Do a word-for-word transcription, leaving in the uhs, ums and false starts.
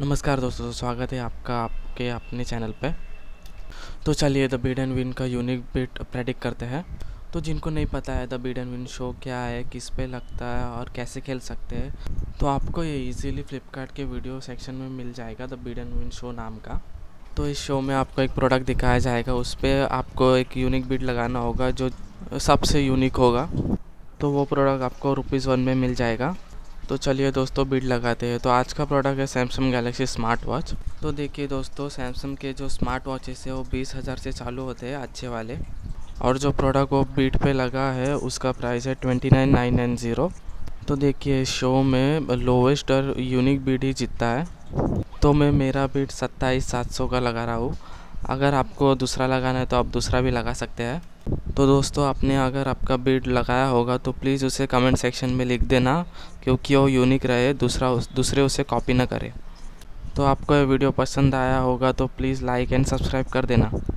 नमस्कार दोस्तों, स्वागत है आपका आपके अपने चैनल पे। तो चलिए द बिड एंड विन का यूनिक बिट प्रेडिक्ट करते हैं। तो जिनको नहीं पता है the bid and win show क्या है, किस पे लगता है और कैसे खेल सकते हैं, तो आपको ये इजीली फ्लिपकार्ट के वीडियो सेक्शन में मिल जाएगा the bid and win show नाम का। तो इस शो में आपको एक प्रोडक्ट दिखाया जाएगा, उस पर आपको एक यूनिक बिड लगाना होगा जो सबसे यूनिक होगा। तो वो प्रोडक्ट आपको रुपीज़ वन में मिल जाएगा। तो चलिए दोस्तों बिड लगाते हैं। तो आज का प्रोडक्ट है सैमसंग गैलेक्सी स्मार्ट वॉच। तो देखिए दोस्तों, सैमसंग के जो स्मार्ट वॉचेस है वो बीस हज़ार से चालू होते हैं अच्छे वाले, और जो प्रोडक्ट वो बिड पे लगा है उसका प्राइस है twenty nine nine nine zero. तो देखिए शो में लोवेस्ट और यूनिक बिड ही जीतता है। तो मैं मेरा बिड सत्ताईस सात सौ का लगा रहा हूँ। अगर आपको दूसरा लगाना है तो आप दूसरा भी लगा सकते हैं। तो दोस्तों, आपने अगर आपका बिड लगाया होगा तो प्लीज़ उसे कमेंट सेक्शन में लिख देना, क्योंकि वो यूनिक रहे, दूसरा उस दूसरे उसे कॉपी ना करें। तो आपको ये वीडियो पसंद आया होगा तो प्लीज़ लाइक एंड सब्सक्राइब कर देना।